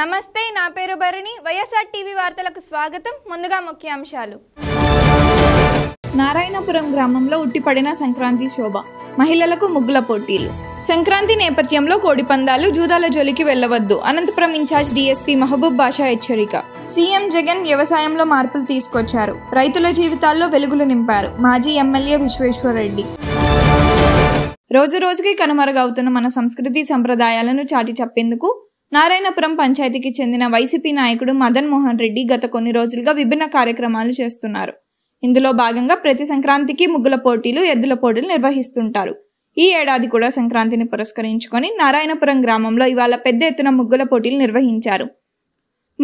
నమస్తే నా పేరు భరణి వైఎస్ఆర్ టీవీ వార్తలకు స్వాగతం ముందుగా ముఖ్యాంశాలు నారాయణపురం గ్రామంలో ఉట్టిపడిన సంక్రాంతి శోభ మహిళలకు ముగ్గుల పోటీలు సంక్రాంతి నేపథ్యంలో కోడిపందాలు జూదాల జోలికి వెళ్ళవద్దు అనంతపురం ఇన్ఛార్జ్ డీఎస్పీ మహబూబ్ బాషా హెచ్చరిక సీఎం జగన్ వ్యవసాయంలో మార్పులు తీసుకొచ్చారు రైతుల జీవితాల్లో వెలుగులు నింపారు మాజీ ఎమ్మెల్యే విశ్వేశ్వర్ రెడ్డి రోజురోజుకి కనుమరుగవుతున్న మన సంస్కృతి సంప్రదాయాలను చాటి చెప్పేందుకు నారాయణపురం పంచాయతీకి చెందిన వైసీపీ నాయకుడు మదన్ మోహన్ రెడ్డి గత కొన్ని రోజులుగా విభిన్న కార్యక్రమాలు చేస్తున్నారు. ఇందులో భాగంగా ప్రతి సంక్రాంతికి ముగ్గుల పోటీలు ఎద్దుల పోటీలు నిర్వహిస్తుంటారు. ఈ ఏడాది కూడా సంక్రాంతిని పురస్కరించుకొని నారాయణపురం గ్రామంలో ఇవాళ పెద్ద ఎత్తున ముగ్గుల పోటీలు నిర్వహించారు.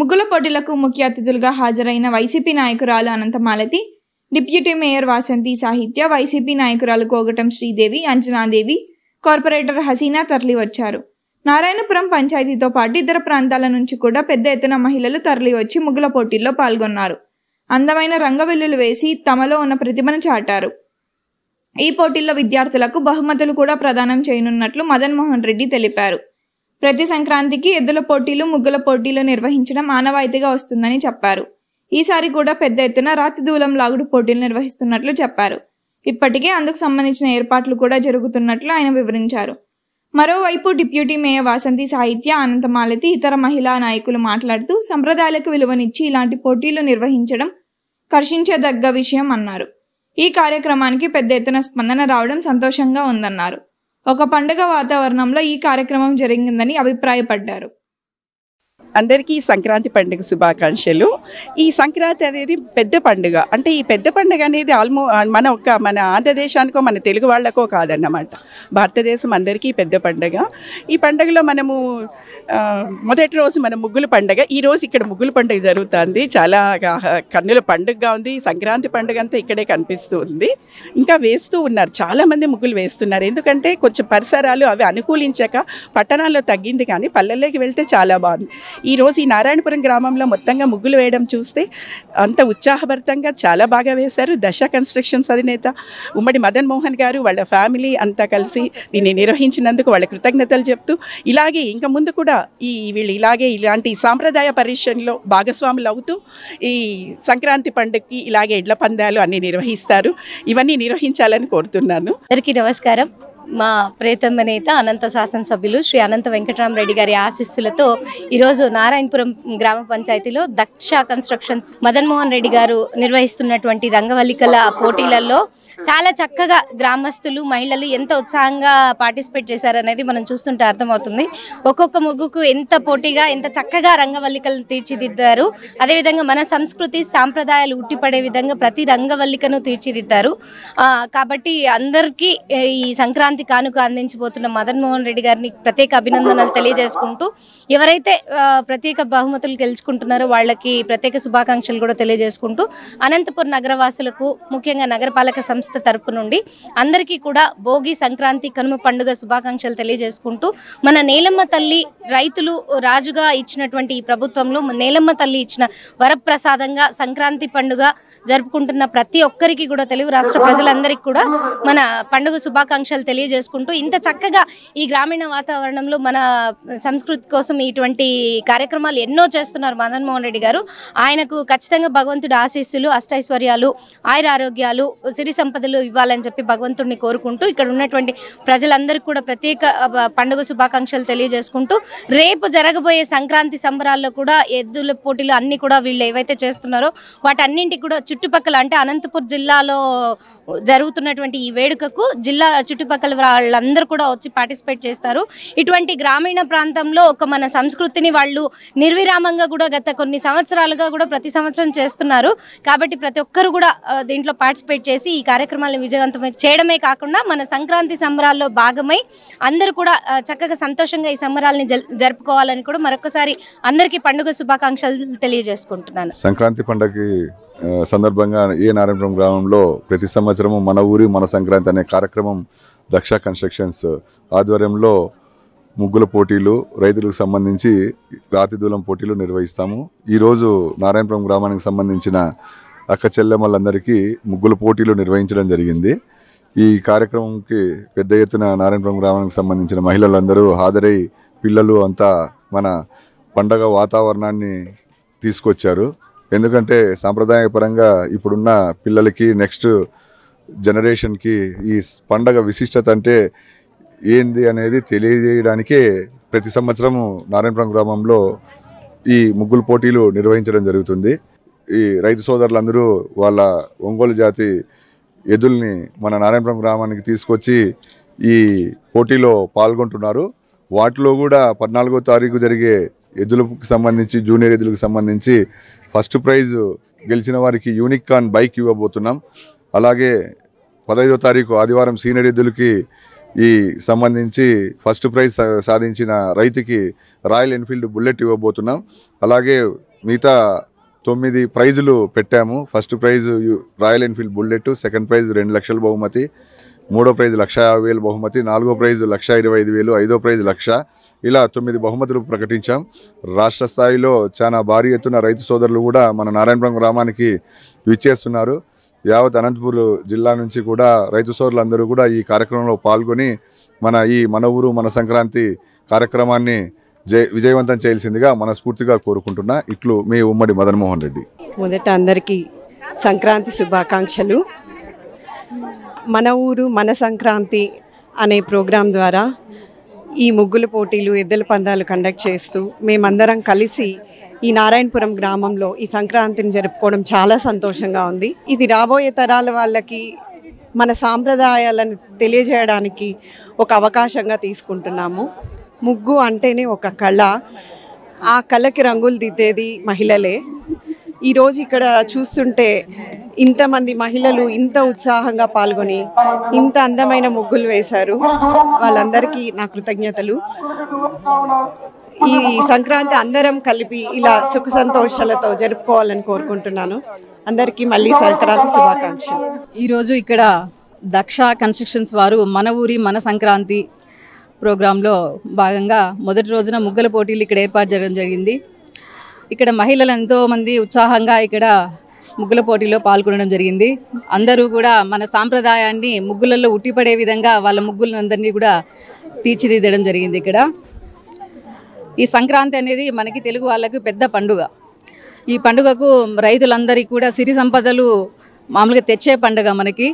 ముగ్గుల పోటీలకు ముఖ్య అతిథులుగా హాజరైన వైసీపీ నాయకురాలు అనంతమాలతి, deputy mayor Vasanthi Sahitya, YCP నాయకురాలు కోగటం శ్రీదేవి, అంజనాదేవి, కార్పొరేటర్ హసీనా తరలివచ్చారు. నారాయణపురం పంచాయతీతో పాటు ఇతర ప్రాంతాల నుంచి కూడా పెద్ద ఎత్తున మహిళలు తరలివచ్చి ముగ్గుల పోటీల్లో పాల్గొన్నారు. అందమైన రంగవెల్లులు వేసి తమలో ఉన్న ప్రతిభను చాటారు. ఈ పోటీల్లో విద్యార్థులకు బహుమతులు కూడా ప్రదానం చేయనున్నట్లు మదన్ మోహన్ రెడ్డి తెలిపారు. ప్రతి సంక్రాంతికి ఎద్దుల పోటీలు, ముగ్గుల పోటీలు నిర్వహించడం ఆనవాయితీగా వస్తుందని చెప్పారు. ఈసారి కూడా పెద్ద ఎత్తున రాతి దూలం లాగుడు పోటీలు నిర్వహిస్తున్నట్లు చెప్పారు. ఇప్పటికే అందుకు సంబంధించిన ఏర్పాట్లు కూడా జరుగుతున్నట్లు ఆయన వివరించారు. మరోవైపు డిప్యూటీ మేయర్ వాసంతి సాహిత్య, అనంతమాలతి, ఇతర మహిళా నాయకులు మాట్లాడుతూ సంప్రదాయాలకు విలువనిచ్చి ఇలాంటి పోటీలు నిర్వహించడం హర్షించదగ్గ విషయం అన్నారు. ఈ కార్యక్రమానికి పెద్ద ఎత్తున స్పందన రావడం సంతోషంగా ఉందన్నారు. ఒక పండుగ వాతావరణంలో ఈ కార్యక్రమం జరిగిందని అభిప్రాయపడ్డారు. అందరికీ సంక్రాంతి పండుగ శుభాకాంక్షలు. ఈ సంక్రాంతి అనేది పెద్ద పండుగ. అంటే ఈ పెద్ద పండుగ అనేది మన ఆంధ్రదేశానికో మన తెలుగు వాళ్ళకో కాదన్నమాట. భారతదేశం అందరికీ పెద్ద పండుగ. ఈ పండుగలో మనము మొదటి రోజు మన ముగ్గుల పండుగ. ఈరోజు ఇక్కడ ముగ్గుల పండుగ జరుగుతుంది. చాలా కన్నుల పండుగగా ఉంది. సంక్రాంతి పండుగ అంతా ఇక్కడే కనిపిస్తుంది. ఇంకా వేస్తూ ఉన్నారు, చాలామంది ముగ్గులు వేస్తున్నారు. ఎందుకంటే కొంచెం పరిసరాలు అవి అనుకూలించక పట్టణాల్లో తగ్గింది, కానీ పల్లెల్లోకి వెళ్తే చాలా బాగుంది. ఈరోజు ఈ నారాయణపురం గ్రామంలో మొత్తంగా ముగ్గులు వేయడం చూస్తే అంత ఉత్సాహభరితంగా చాలా బాగా వేశారు. దక్ష కన్స్ట్రక్షన్స్ అధినేత ఉమ్మడి మదన్ మోహన్ గారు వాళ్ళ ఫ్యామిలీ అంతా కలిసి దీన్ని నిర్వహించినందుకు వాళ్ళ కృతజ్ఞతలు చెప్తూ, ఇలాగే ఇంకా ముందు కూడా వీళ్ళు ఇలాగే ఇలాంటి సాంప్రదాయ పరిరక్షణలో భాగస్వాములు అవుతూ ఈ సంక్రాంతి పండుగకి ఇలాగే ఎడ్ల పందాలు అన్నీ నిర్వహిస్తారు. ఇవన్నీ నిర్వహించాలని కోరుతున్నాను. అందరికీ నమస్కారం. మా ప్రియతమ నేత అనంత శాసనసభ్యులు శ్రీ అనంత వెంకటరామ రెడ్డి గారి ఆశీస్సులతో ఈరోజు నారాయణపురం గ్రామ పంచాయతీలో దక్ష కన్స్ట్రక్షన్స్ మదన్ మోహన్ రెడ్డి గారు నిర్వహిస్తున్నటువంటి రంగవల్లికల పోటీలలో చాలా చక్కగా గ్రామస్తులు, మహిళలు ఎంత ఉత్సాహంగా పార్టిసిపేట్ చేశారనేది మనం చూస్తుంటే అర్థమవుతుంది. ఒక్కొక్క ముగ్గుకు ఎంత పోటీగా, ఎంత చక్కగా రంగవల్లికలను తీర్చిదిద్దారు. అదేవిధంగా మన సంస్కృతి సాంప్రదాయాలు ఉట్టిపడే విధంగా ప్రతి రంగవల్లికను తీర్చిదిద్దారు. కాబట్టి అందరికీ ఈ సంక్రాంతి కానుక అందించబోతున్న మదన్ మోహన్ రెడ్డి గారిని ప్రత్యేక అభినందనలు తెలియజేసుకుంటూ, ఎవరైతే ప్రత్యేక బహుమతులు గెలుచుకుంటున్నారో వాళ్ళకి ప్రత్యేక శుభాకాంక్షలు కూడా తెలియజేసుకుంటూ, అనంతపురం నగరవాసులకు ముఖ్యంగా నగరపాలక సంస్థ తరపు నుండి అందరికీ కూడా భోగి, సంక్రాంతి, కనుమ పండుగ శుభాకాంక్షలు తెలియజేసుకుంటూ, మన నేలమ్మ తల్లి రైతులు రాజుగా ఇచ్చినటువంటి ఈ ప్రభుత్వంలో నేలమ్మ తల్లి ఇచ్చిన వరప్రసాదంగా సంక్రాంతి పండుగ జరుపుకుంటున్న ప్రతి ఒక్కరికి కూడా, తెలుగు రాష్ట్ర ప్రజలందరికీ కూడా మన పండుగ శుభాకాంక్షలు తెలియజేసుకుంటూ, ఇంత చక్కగా ఈ గ్రామీణ వాతావరణంలో మన సంస్కృతి కోసం ఇటువంటి కార్యక్రమాలు ఎన్నో చేస్తున్నారు మదన్ మోహన్ రెడ్డి గారు. ఆయనకు ఖచ్చితంగా భగవంతుడి ఆశీస్సులు, అష్టైశ్వర్యాలు, ఆయుర ఆరోగ్యాలు, సిరి సంపదలు ఇవ్వాలని చెప్పి భగవంతుడిని కోరుకుంటూ, ఇక్కడ ఉన్నటువంటి ప్రజలందరికీ కూడా ప్రత్యేక పండుగ శుభాకాంక్షలు తెలియజేసుకుంటూ, రేపు జరగబోయే సంక్రాంతి సంబరాల్లో కూడా ఎద్దుల పోటీలు అన్నీ కూడా వీళ్ళు ఏవైతే చేస్తున్నారో వాటన్నింటికి కూడా చుట్టుపక్కల, అంటే అనంతపూర్ జిల్లాలో జరుగుతున్నటువంటి ఈ వేడుకకు జిల్లా చుట్టుపక్కల వాళ్ళందరూ కూడా వచ్చి పార్టిసిపేట్ చేస్తారు. ఇటువంటి గ్రామీణ ప్రాంతంలో ఒక మన సంస్కృతిని వాళ్ళు నిర్విరామంగా కూడా గత కొన్ని సంవత్సరాలుగా కూడా ప్రతి సంవత్సరం చేస్తున్నారు. కాబట్టి ప్రతి ఒక్కరు కూడా దీంట్లో పార్టిసిపేట్ చేసి ఈ కార్యక్రమాలను విజయవంతం చేయడమే కాకుండా మన సంక్రాంతి సంబరాల్లో భాగమై అందరూ కూడా చక్కగా సంతోషంగా ఈ సంబరాలని జరుపుకోవాలని కూడా మరొకసారి అందరికీ పండుగ శుభాకాంక్షలు తెలియజేసుకుంటున్నాను. సంక్రాంతి పండుగకి సందర్భంగా ఏ నారాయణపురం గ్రామంలో ప్రతి సంవత్సరము మన ఊరి మన సంక్రాంతి అనే కార్యక్రమం దక్ష కన్స్ట్రక్షన్స్ ఆధ్వర్యంలో ముగ్గుల పోటీలు, రైతులకు సంబంధించి రాతి దూలం పోటీలు నిర్వహిస్తాము. ఈరోజు నారాయణపురం గ్రామానికి సంబంధించిన అక్క చెల్లెమ్మలందరికీ ముగ్గుల పోటీలు నిర్వహించడం జరిగింది. ఈ కార్యక్రమంకి పెద్ద ఎత్తున నారాయణపురం గ్రామానికి సంబంధించిన మహిళలందరూ హాజరై, పిల్లలు అంతా మన పండగ వాతావరణాన్ని తీసుకొచ్చారు. ఎందుకంటే సాంప్రదాయపరంగా ఇప్పుడున్న పిల్లలకి నెక్స్ట్ జనరేషన్కి ఈ పండగ విశిష్టత అంటే ఏంది అనేది తెలియజేయడానికే ప్రతి సంవత్సరము నారాయణపురం గ్రామంలో ఈ ముగ్గుల పోటీలు నిర్వహించడం జరుగుతుంది. ఈ రైతు సోదరులందరూ వాళ్ళ ఒంగోలు జాతి ఎద్దుల్ని మన నారాయణపురం గ్రామానికి తీసుకొచ్చి ఈ పోటీలో పాల్గొంటున్నారు. వాటిలో కూడా 14వ తారీఖు జరిగే ఎద్దులకు సంబంధించి జూనియర్ ఎద్దులకు సంబంధించి ఫస్ట్ ప్రైజ్ గెలిచిన వారికి యూనికాన్ బైక్ ఇవ్వబోతున్నాం. అలాగే 15వ తారీఖు ఆదివారం సీనియర్ ఎద్దులకి ఈ సంబంధించి ఫస్ట్ ప్రైజ్ సాధించిన రైతుకి రాయల్ ఎన్ఫీల్డ్ బుల్లెట్ ఇవ్వబోతున్నాం. అలాగే మిగతా 9 ప్రైజులు పెట్టాము. First prize Royal Enfield Bullet, second prize 2 లక్షల బహుమతి, మూడో ప్రైజ్ 1,50,000 బహుమతి, నాలుగో ప్రైజ్ 1,25,000, ఐదో ప్రైజ్ 1,00,000, ఇలా 9 బహుమతులు ప్రకటించాం. రాష్ట్ర స్థాయిలో చాలా భారీ ఎత్తున రైతు సోదరులు కూడా మన నారాయణపురం గ్రామానికి విచ్చేస్తున్నారు. యావత్ అనంతపూర్ జిల్లా నుంచి కూడా రైతు సోదరులందరూ కూడా ఈ కార్యక్రమంలో పాల్గొని మన ఊరు మన సంక్రాంతి కార్యక్రమాన్ని విజయవంతం చేయాల్సిందిగా మనస్ఫూర్తిగా కోరుకుంటున్నా. ఇట్లు మీ ఉమ్మడి మదన్ మోహన్ రెడ్డి. మొదట అందరికీ సంక్రాంతి శుభాకాంక్షలు. మన ఊరు మన సంక్రాంతి అనే ప్రోగ్రాం ద్వారా ఈ ముగ్గుల పోటీలు, ఎద్దుల పందాలు కండక్ట్ చేస్తూ మేమందరం కలిసి ఈ నారాయణపురం గ్రామంలో ఈ సంక్రాంతిని జరుపుకోవడం చాలా సంతోషంగా ఉంది. ఇది రాబోయే తరాల వాళ్ళకి మన సాంప్రదాయాలను తెలియజేయడానికి ఒక అవకాశంగా తీసుకుంటున్నాము. ముగ్గు అంటేనే ఒక కళ, ఆ కళకి రంగులు దిద్దేది మహిళలే. ఈరోజు ఇక్కడ చూస్తుంటే ఇంతమంది మహిళలు ఇంత ఉత్సాహంగా పాల్గొని ఇంత అందమైన ముగ్గులు వేశారు. వాళ్ళందరికీ నా కృతజ్ఞతలు. ఈ సంక్రాంతి అందరం కలిపి ఇలా సుఖ సంతోషాలతో జరుపుకోవాలని కోరుకుంటున్నాను. అందరికీ మళ్ళీ సంక్రాంతి శుభాకాంక్షలు. ఈరోజు ఇక్కడ దక్ష కన్స్ట్రక్షన్స్ వారు మన ఊరి మన సంక్రాంతి ప్రోగ్రాంలో భాగంగా మొదటి రోజున ముగ్గుల పోటీలు ఇక్కడ ఏర్పాటు చేయడం జరిగింది. ఇక్కడ మహిళలు ఎంతోమంది ఉత్సాహంగా ఇక్కడ ముగ్గుల పోటీలో పాల్గొనడం జరిగింది. అందరూ కూడా మన సాంప్రదాయాన్ని ముగ్గులలో ఉట్టిపడే విధంగా వాళ్ళ ముగ్గులందరినీ కూడా తీర్చిదిద్దడం జరిగింది. ఇక్కడ ఈ సంక్రాంతి అనేది మనకి తెలుగు వాళ్ళకు పెద్ద పండుగ. ఈ పండుగకు రైతులందరికీ కూడా సిరి సంపదలు మామూలుగా తెచ్చే పండుగ. మనకి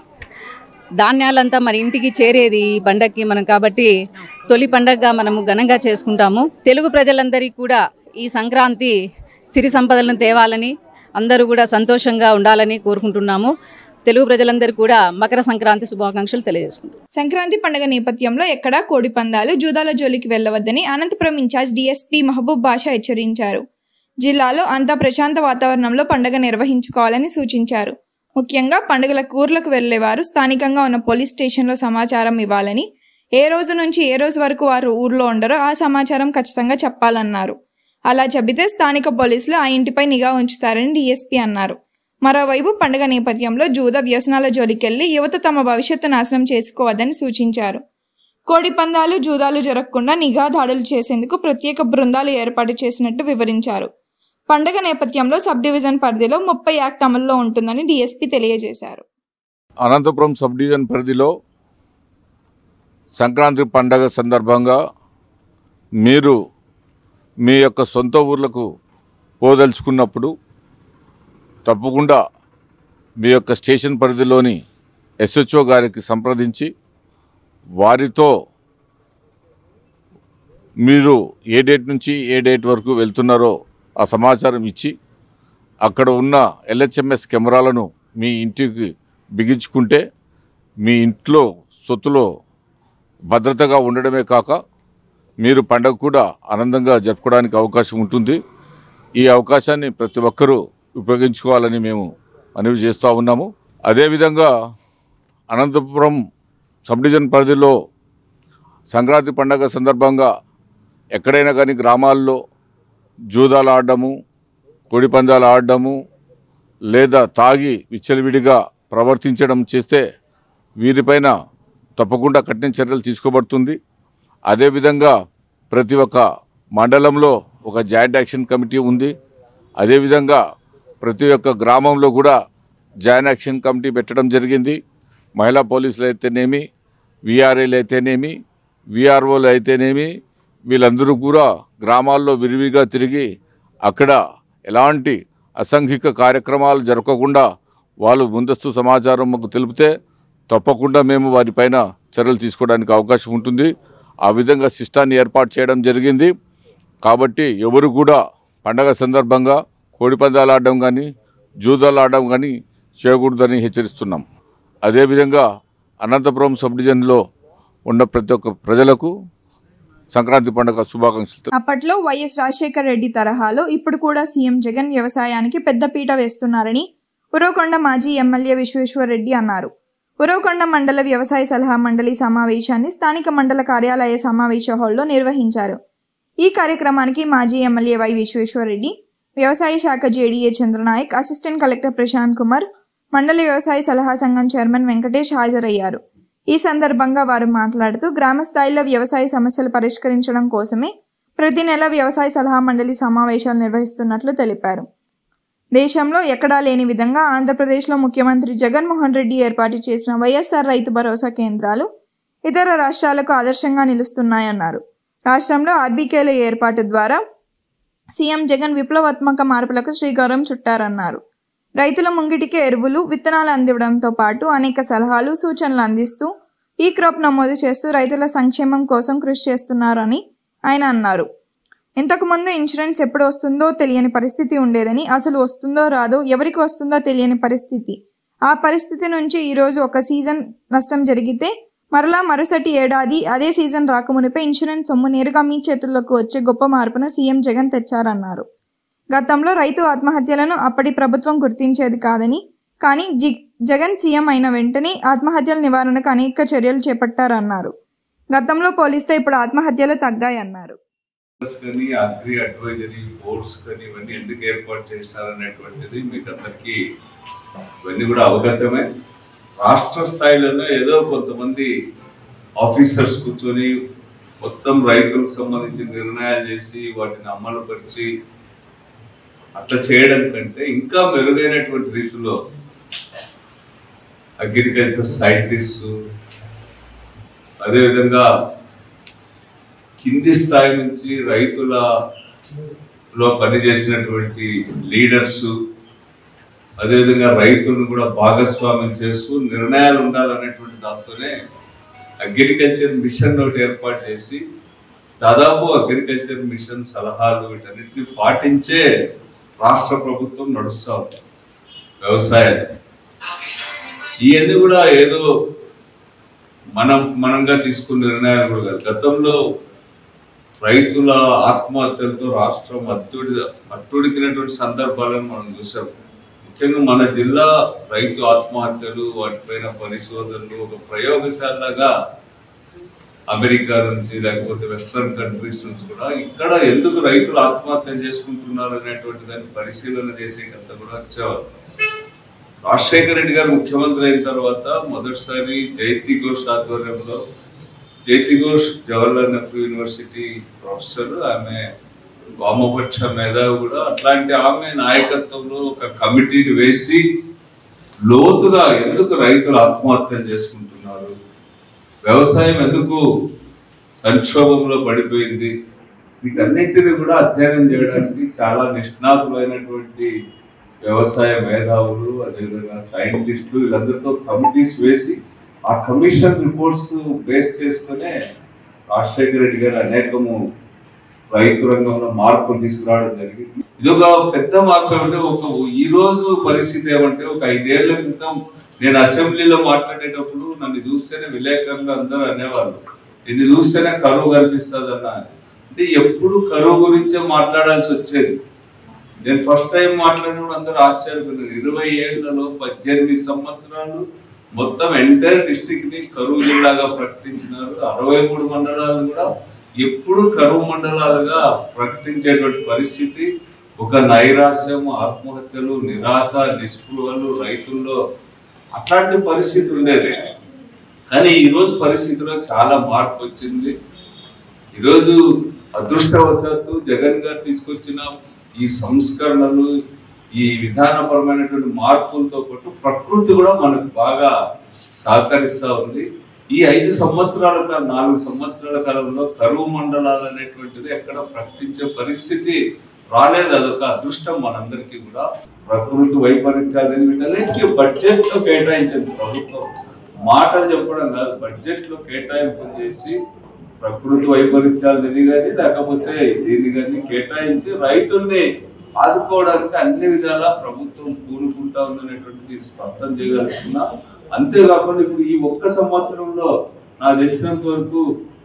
ధాన్యాలంతా మన ఇంటికి చేరేది ఈ పండగకి మనం, కాబట్టి తొలి పండగగా మనము ఘనంగా చేసుకుంటాము. తెలుగు ప్రజలందరికీ కూడా ఈ సంక్రాంతి సిరి సంపదలను తేవాలని, అందరూ కూడా సంతోషంగా ఉండాలని కోరుకుంటున్నాము. తెలుగు ప్రజలందరూ కూడా మకర సంక్రాంతి శుభాకాంక్షలు తెలియజేసుకుంటారు. సంక్రాంతి పండుగ నేపథ్యంలో ఎక్కడా కోడి పందాలు, జూదాల జోలికి వెళ్లవద్దని అనంతపురం ఇన్ఛార్జ్ DSP మహబూబ్ బాషా హెచ్చరించారు. జిల్లాలో అంతా ప్రశాంత వాతావరణంలో పండుగ నిర్వహించుకోవాలని సూచించారు. ముఖ్యంగా పండుగల కూరలకు వెళ్లేవారు స్థానికంగా ఉన్న పోలీస్ స్టేషన్లో సమాచారం ఇవ్వాలని, ఏ రోజు నుంచి ఏ రోజు వరకు వారు ఊర్లో ఉండరో ఆ సమాచారం ఖచ్చితంగా చెప్పాలన్నారు. అలా చెబితే స్థానిక పోలీసులు ఆ ఇంటిపై నిఘా ఉంచుతారని DSP అన్నారు. మరోవైపు పండుగ నేపథ్యంలో జూద వ్యసనాల జోలికెళ్లి యువత తమ భవిష్యత్తు నాశనం చేసుకోవద్దని సూచించారు. కోడి పందాలు, జూదాలు జరగకుండా నిఘా దాడులు చేసేందుకు ప్రత్యేక బృందాలు ఏర్పాటు చేసినట్టు వివరించారు. పండుగ నేపథ్యంలో సబ్ డివిజన్ పరిధిలో 30 యాక్ట్ అమల్లో ఉంటుందని DSP తెలియజేశారు. అనంతపురం సబ్ డివిజన్ పరిధిలో సంక్రాంతి పండుగ సందర్భంగా మీరు మీ యొక్క సొంత ఊర్లకు పోదలుచుకున్నప్పుడు తప్పకుండా మీ యొక్క స్టేషన్ పరిధిలోని SHO గారికి సంప్రదించి వారితో మీరు ఏ డేట్ నుంచి ఏ డేట్ వరకు వెళ్తున్నారో ఆ సమాచారం ఇచ్చి అక్కడ ఉన్న LHMS కెమెరాలను మీ ఇంటికి బిగించుకుంటే మీ ఇంట్లో సొత్తులో భద్రతగా ఉండడమే కాక మీరు పండుగ కూడా ఆనందంగా జరుపుకోవడానికి అవకాశం ఉంటుంది. ఈ అవకాశాన్ని ప్రతి ఒక్కరూ ఉపయోగించుకోవాలని మేము మనవి చేస్తూ ఉన్నాము. అదేవిధంగా అనంతపురం సబ్ డివిజన్ పరిధిలో సంక్రాంతి పండుగ సందర్భంగా ఎక్కడైనా కానీ గ్రామాల్లో జూదాలు ఆడడము, కోడి పందాలు ఆడడము లేదా తాగి విచ్చలవిడిగా ప్రవర్తించడం చేస్తే వీరిపైన తప్పకుండా కఠిన చర్యలు తీసుకోబడుతుంది. అదేవిధంగా ప్రతి ఒక్క మండలంలో ఒక జాయింట్ యాక్షన్ కమిటీ ఉంది. అదేవిధంగా ప్రతి ఒక్క గ్రామంలో కూడా జాయింట్ యాక్షన్ కమిటీ పెట్టడం జరిగింది. మహిళా పోలీసులు అయితేనేమి, VRAలు అయితేనేమి, VROలు అయితేనేమి, వీళ్ళందరూ కూడా గ్రామాల్లో విరివిగా తిరిగి అక్కడ ఎలాంటి అసంఘిక కార్యక్రమాలు జరగకుండా వాళ్ళు ముందస్తు సమాచారం మాకు తెలిపితే తప్పకుండా మేము వారిపైన చర్యలు తీసుకోవడానికి అవకాశం ఉంటుంది. ఆ విధంగా సిస్టాన్ని ఏర్పాటు చేయడం జరిగింది. కాబట్టి ఎవరు కూడా పండగ సందర్భంగా కోడిపందాలు ఆడడం కానీ జూదాలు ఆడడం కానీ చేయకూడదని హెచ్చరిస్తున్నాం. అదేవిధంగా అనంతపురం సబ్ డివిజన్లో ఉన్న ప్రతి ఒక్క ప్రజలకు సంక్రాంతి పండుగ శుభాకాంక్షలు. అప్పట్లో వైఎస్ రాజశేఖర్ రెడ్డి తరహాలో ఇప్పుడు కూడా సీఎం జగన్ వ్యవసాయానికి పెద్దపీట వేస్తున్నారని ఉరవకొండ మాజీ ఎమ్మెల్యే విశ్వేశ్వర్ రెడ్డి అన్నారు. ఉరవకొండ మండల వ్యవసాయ సలహా మండలి సమావేశాన్ని స్థానిక మండల కార్యాలయ సమావేశ హాల్లో నిర్వహించారు. ఈ కార్యక్రమానికి మాజీ ఎమ్మెల్యే వై విశ్వేశ్వర్ రెడ్డి, వ్యవసాయ శాఖ JDA Chandra Nayak, assistant collector Prashanth Kumar, మండల వ్యవసాయ సలహా సంఘం చైర్మన్ వెంకటేష్ హాజరయ్యారు. ఈ సందర్భంగా వారు మాట్లాడుతూ గ్రామస్థాయిలో వ్యవసాయ సమస్యలు పరిష్కరించడం కోసమే ప్రతి నెల వ్యవసాయ సలహా మండలి సమావేశాలు నిర్వహిస్తున్నట్లు తెలిపారు. దేశంలో ఎక్కడా లేని విధంగా ఆంధ్రప్రదేశ్లో ముఖ్యమంత్రి జగన్మోహన్ రెడ్డి ఏర్పాటు చేసిన వైఎస్ఆర్ రైతు భరోసా కేంద్రాలు ఇతర రాష్ట్రాలకు ఆదర్శంగా నిలుస్తున్నాయన్నారు. రాష్ట్రంలో ఆర్బీకేల ఏర్పాటు ద్వారా సీఎం జగన్ విప్లవాత్మక మార్పులకు శ్రీకారం చుట్టారన్నారు. రైతుల ముంగిటికి ఎరువులు, విత్తనాలు అందివ్వడంతో పాటు అనేక సలహాలు, సూచనలు అందిస్తూ ఈ క్రాప్ నమోదు చేస్తూ రైతుల సంక్షేమం కోసం కృషి చేస్తున్నారని ఆయన అన్నారు. ఇంతకుముందు ఇన్సూరెన్స్ ఎప్పుడు వస్తుందో తెలియని పరిస్థితి ఉండేదని, అసలు వస్తుందో రాదో ఎవరికి వస్తుందో తెలియని పరిస్థితి. ఆ పరిస్థితి నుంచి ఈరోజు ఒక సీజన్ నష్టం జరిగితే మరలా మరుసటి ఏడాది అదే సీజన్ రాకమునిపై ఇన్సూరెన్స్ సొమ్ము నేరుగా మీ చేతుల్లోకి వచ్చే గొప్ప మార్పును సీఎం జగన్ తెచ్చారన్నారు. గతంలో రైతు ఆత్మహత్యలను అప్పటి ప్రభుత్వం గుర్తించేది కాదని, కానీ జగన్ సీఎం అయిన వెంటనే ఆత్మహత్యల నివారణకు అనేక చర్యలు చేపట్టారన్నారు. గతంలో పోలిస్తే ఇప్పుడు ఆత్మహత్యలు తగ్గాయన్నారు. రాష్ట్ర స్థాయిలోనే ఏదో కొంతమంది ఆఫీసర్స్ కూర్చొని మొత్తం రైతులకు సంబంధించిన నిర్ణయాలు చేసి వాటిని అమలు పరిచి అట్లా చేయడం కంటే ఇంకా మెరుగైనటువంటి రీతిలో అగ్రికల్చర్ సైంటిస్టు, అదేవిధంగా కింది స్థాయి నుంచి రైతులలో పనిచేసినటువంటి లీడర్సు, అదేవిధంగా రైతులను కూడా భాగస్వామ్యం చేస్తూ నిర్ణయాలు ఉండాలనేటువంటి దాంతోనే అగ్రికల్చర్ మిషన్ ఒకటి ఏర్పాటు చేసి దాదాపు అగ్రికల్చర్ మిషన్ సలహాలు వీటన్నిటిని పాటించే రాష్ట్ర ప్రభుత్వం నడుస్తూ ఉంది. వ్యవసాయాన్ని ఇవన్నీ కూడా ఏదో మనంగా తీసుకున్న నిర్ణయాలు కూడా కాదు. గతంలో రైతుల ఆత్మహత్యలతో రాష్ట్రం అట్టుడికినటువంటి సందర్భాలను మనం చూసాం. ముఖ్యంగా మన జిల్లా రైతు ఆత్మహత్యలు, వాటిపైన పరిశోధనలు ఒక ప్రయోగశాలగా అమెరికా నుంచి లేకపోతే వెస్ట్రన్ కంట్రీస్ నుంచి కూడా ఇక్కడ ఎందుకు రైతులు ఆత్మహత్య చేసుకుంటున్నారు అనేటువంటి దాన్ని పరిశీలన చేసేకంత కూడా వచ్చేవారు. రాజశేఖర రెడ్డి గారు ముఖ్యమంత్రి అయిన తర్వాత మొదటిసారి జయతి ఘోష్ ఆధ్వర్యంలో, జయతి ఘోష్ జవహర్లాల్ నెహ్రూ యూనివర్సిటీ ప్రొఫెసర్, ఆమె వామపక్ష మేధావి కూడా, అట్లాంటి ఆమె నాయకత్వంలో ఒక కమిటీని వేసి లోతుగా ఎందుకు రైతులు ఆత్మహత్యలు చేసుకుంటున్నారు, వ్యవసాయం ఎందుకు సంక్షోభంలో పడిపోయింది, వీటన్నిటిని కూడా అధ్యయనం చేయడానికి చాలా నిష్ణాతులైనటువంటి వ్యవసాయ మేధావులు, అదేవిధంగా సైంటిస్టులు, వీళ్ళందరితో కమిటీస్ వేసి ఆ కమిషన్ రిపోర్ట్స్ బేస్ చేసుకునే రాజశేఖర రెడ్డి గారు అనేకము రైతు రంగంలో మార్పులు తీసుకురావడం జరిగింది. ఇది ఒక పెద్ద మార్పు. అంటే ఒక ఈరోజు పరిస్థితి ఏమంటే, ఒక 5 ఏళ్ల క్రితం నేను అసెంబ్లీలో మాట్లాడేటప్పుడు నన్ను చూస్తేనే విలేకరులు అందరూ అనేవాళ్ళు, నిన్ను చూస్తేనే కరువు కనిపిస్తుందన్న. అంటే ఎప్పుడు కరువు గురించే మాట్లాడాల్సి వచ్చేది. నేను ఫస్ట్ టైం మాట్లాడినప్పుడు అందరూ ఆశ్చర్యపోయారు. 20 ఏళ్లలో 18 సంవత్సరాలు మొత్తం ఎంటైర్ డిస్టిక్ని కరువు జిల్లాగా ప్రకటించినారు. 63 మండలాలు కూడా ఎప్పుడు కరువు మండలాలుగా ప్రకటించేటువంటి పరిస్థితి. ఒక నైరాశ్యం, ఆత్మహత్యలు, నిరాశ, నిస్పృహలు రైతుల్లో అట్లాంటి పరిస్థితి ఉండేది. కానీ ఈరోజు పరిస్థితిలో చాలా మార్పు వచ్చింది. ఈరోజు అదృష్టవశాత్తు జగన్ గారు తీసుకొచ్చిన ఈ సంస్కరణలు, ఈ విధానపరమైనటువంటి మార్పులతో పాటు ప్రకృతి కూడా మనకు బాగా సహకరిస్తూ ఉంది. ఈ 5 సంవత్సరాల కాలం 4 సంవత్సరాల కాలంలో కరువు మండలాలు అనేటువంటిది ఎక్కడ ప్రకటించే పరిస్థితి రాలేదు. అదొక అదృష్టం మనందరికీ కూడా. ప్రకృతి వైపరీత్యాలన్నిటికీ బడ్జెట్ లో కేటాయించింది ప్రభుత్వం. మాటలు చెప్పడం కాదు, బడ్జెట్ లో కేటాయింపు చేసి ప్రకృతి వైపరీత్యాలు ఇది కానీ లేకపోతే దీన్ని కానీ కేటాయించి రైతుల్ని ఆదుకోవడానికి అన్ని విధాలా ప్రభుత్వం కూరుకుంటా ఉందనేటువంటిది స్పష్టం చేయగలుగుతున్నా. అంతేకాకుండా ఇప్పుడు ఈ ఒక్క సంవత్సరంలో నాకు తెలిసినంత వరకు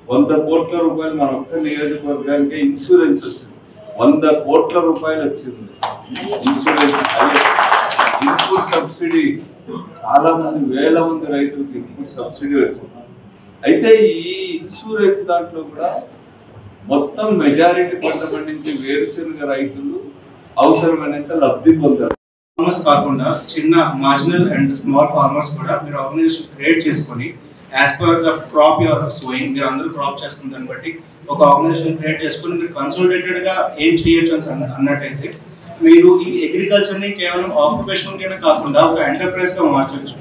100 కోట్ల రూపాయలు మన ఒక్క నియోజకవర్గానికి ఇన్సూరెన్స్ వచ్చింది. 100 కోట్ల రూపాయలు వచ్చింది ఇన్సూరెన్స్. ఇన్పుట్ సబ్సిడీ చాలా మంది వేల మంది రైతులకు ఇన్పుట్ సబ్సిడీ వచ్చింది. అయితే ఈ ఇన్సూరెన్స్ దాంట్లో కూడా మొత్తం మెజారిటీ పంట పండించే వేరుశనగ రైతులు అవసరమైనంత లబ్ధి పొందారు. ఫార్మర్స్ కాకుండా చిన్న మార్జినల్ అండ్ స్మాల్ ఫార్మర్స్ కూడా మీరు ఆర్గనైజేషన్ క్రియేట్ చేసుకొని as per the crop your sowing, మీరు అందరూ క్రాప్ చేస్తున్న దాన్ని బట్టి ఒక ఆర్గనైజేషన్ క్రియేట్ చేసుకొని మీరు కన్సల్టేటెడ్గా ఏం చేయొచ్చు అని అన్నట్టయితే మీరు ఈ అగ్రికల్చర్ని కేవలం ఆక్యుపేషన్గా కాకుండా ఒక ఎంటర్ప్రైజ్గా మార్చవచ్చు,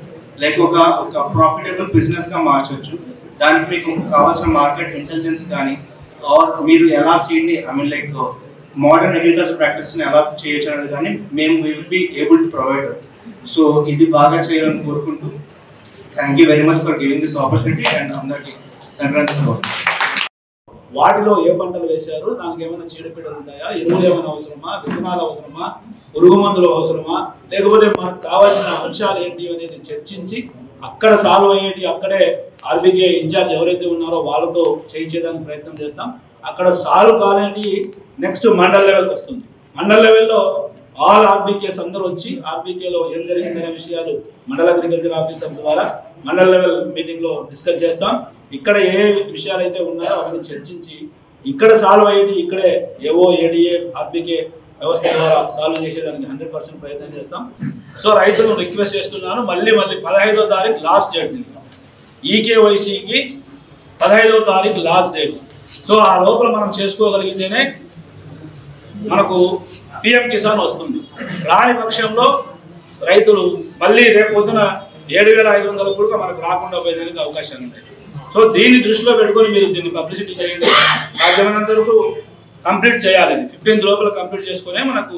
లైక్ ఒక ప్రాఫిటబుల్ బిజినెస్గా మార్చవచ్చు. దానికి మీకు కావాల్సిన మార్కెట్ ఇంటెలిజెన్స్ కానీ ఆర్ మీరు ఎలా సీడ్ని I mean like modern agriculture ప్రాక్టీస్ని ఎలా చేయొచ్చు అనేది కానీ మేము will be able to provide. So ఇది బాగా చేయాలని కోరుకుంటూ thank you very much for giving this opportunity and అందరికీ సంక్రాంతి. వాటిలో ఏ పంటలు వేశారు, దానికి ఏమైనా చీడపీడలు ఉంటాయా, ఎరువులు ఏమైనా అవసరమా, విత్తనాలు అవసరమా, పురుగు మందులు అవసరమా, లేకపోతే మనకు కావాల్సిన అంశాలు ఏంటి అనేది చర్చించి అక్కడ సాల్వ్ అయ్యేటి అక్కడే ఆర్బీకే ఇన్ఛార్జ్ ఎవరైతే ఉన్నారో వాళ్ళతో చేయించేదానికి ప్రయత్నం చేస్తాం. అక్కడ సాల్వ్ కాలేని నెక్స్ట్ మండల్ లెవెల్కి వస్తుంది. మండల్ లెవెల్లో ఆల్ ఆర్బీకేస్ అందరూ వచ్చి ఆర్బీకేలో ఏం జరిగిందనే విషయాలు మండల అగ్రికల్చర్ ఆఫీసర్ ద్వారా మండల్ లెవెల్ మీటింగ్లో డిస్కస్ చేస్తాం. ఇక్కడ ఏ విషయాలు అయితే ఉన్నాయో అవన్నీ చర్చించి ఇక్కడ సాల్వ్ అయ్యేది ఇక్కడే ఏవో ఏడిఏ ఆర్బీకే వ్యవస్థ ద్వారా సాల్వ్ చేసేదానికి 100% ప్రయత్నం చేస్తాం. సో రైతులను రిక్వెస్ట్ చేస్తున్నాను, మళ్ళీ 15వ తారీఖు లాస్ట్ డేట్ నింపుతాం. ఈకేవైసీకి 15వ తారీఖు లాస్ట్ డేట్. సో ఆ లోపల మనం చేసుకోగలిగితేనే మనకు పిఎం కిసాన్ వస్తుంది. రాని పక్షంలో రైతులు మళ్ళీ రేపు పొద్దున 7,500 కూడా మనకు రాకుండా పోయేదానికి అవకాశాలు ఉంటాయి. సో దీన్ని దృష్టిలో పెట్టుకొని మీరు దీన్ని పబ్లిసిటీ చేయండి. సాధ్యమైనంత వరకు కంప్లీట్ చేయాలి, 15th లోపల కంప్లీట్ చేసుకునే మనకు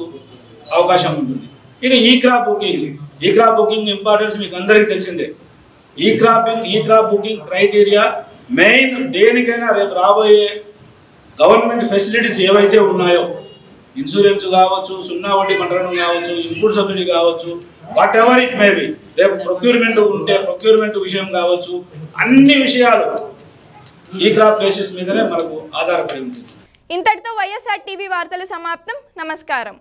అవకాశం ఉంటుంది. ఇది ఈ క్రాప్ బుకింగ్ ఇంపార్టెన్స్ మీకు అందరికీ తెలిసిందే. ఈ క్రాప్ బుకింగ్ క్రైటీరియా మెయిన్ దేనికైనా రేపు రాబోయే గవర్నమెంట్ ఫెసిలిటీస్ ఏవైతే ఉన్నాయో, ఇన్సూరెన్స్ కావచ్చు, 0 వడ్డీ మండలం కావచ్చు, ఇన్పుట్ సబ్సిడీ కావచ్చు, whatever it may be, రేపు ప్రొక్యూర్మెంట్ ఉంటే ప్రొక్యూర్మెంట్ విషయం కావచ్చు, అన్ని విషయాలు ఈ క్రాప్ బేసిస్ మీదనే మనకు ఆధారపడి ఉంటుంది. ఇంతటితో వైఎస్ఆర్ టీవీ వార్తలు సమాప్తం. నమస్కారం.